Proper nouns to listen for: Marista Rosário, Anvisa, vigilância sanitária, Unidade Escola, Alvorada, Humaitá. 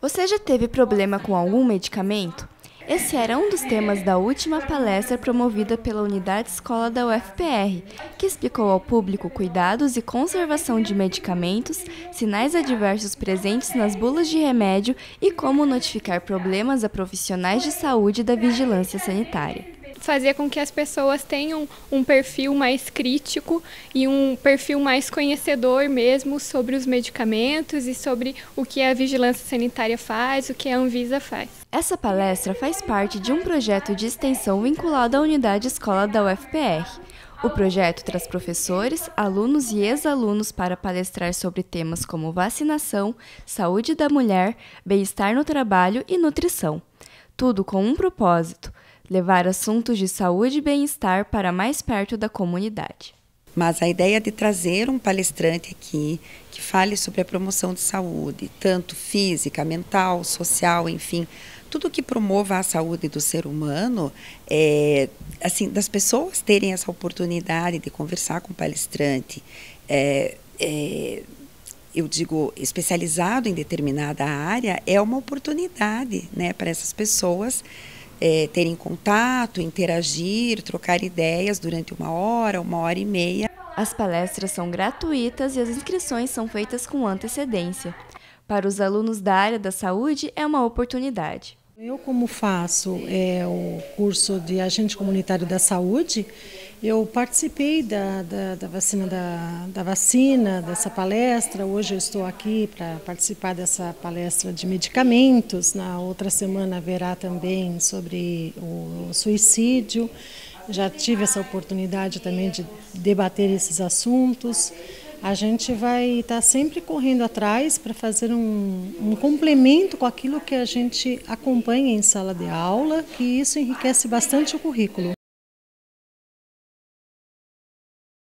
Você já teve problema com algum medicamento? Esse era um dos temas da última palestra promovida pela Unidade Escola da UFPR, que explicou ao público cuidados e conservação de medicamentos, sinais adversos presentes nas bulas de remédio e como notificar problemas a profissionais de saúde da vigilância sanitária. Fazer com que as pessoas tenham um perfil mais crítico e um perfil mais conhecedor mesmo sobre os medicamentos e sobre o que a vigilância sanitária faz, o que a Anvisa faz. Essa palestra faz parte de um projeto de extensão vinculado à Unidade Escola da UFPR. O projeto traz professores, alunos e ex-alunos para palestrar sobre temas como vacinação, saúde da mulher, bem-estar no trabalho e nutrição. Tudo com um propósito: levar assuntos de saúde e bem-estar para mais perto da comunidade. Mas a ideia de trazer um palestrante aqui que fale sobre a promoção de saúde, tanto física, mental, social, enfim, tudo que promova a saúde do ser humano, das pessoas terem essa oportunidade de conversar com o palestrante, eu digo, especializado em determinada área, é uma oportunidade, né, para essas pessoas terem contato, interagir, trocar ideias durante uma hora e meia. As palestras são gratuitas e as inscrições são feitas com antecedência. Para os alunos da área da saúde, é uma oportunidade. Eu, como faço o curso de agente comunitário da saúde, eu participei da vacina, dessa palestra. Hoje eu estou aqui para participar dessa palestra de medicamentos. Na outra semana haverá também sobre o suicídio. Já tive essa oportunidade também de debater esses assuntos. A gente vai estar sempre correndo atrás para fazer um complemento com aquilo que a gente acompanha em sala de aula, que isso enriquece bastante o currículo.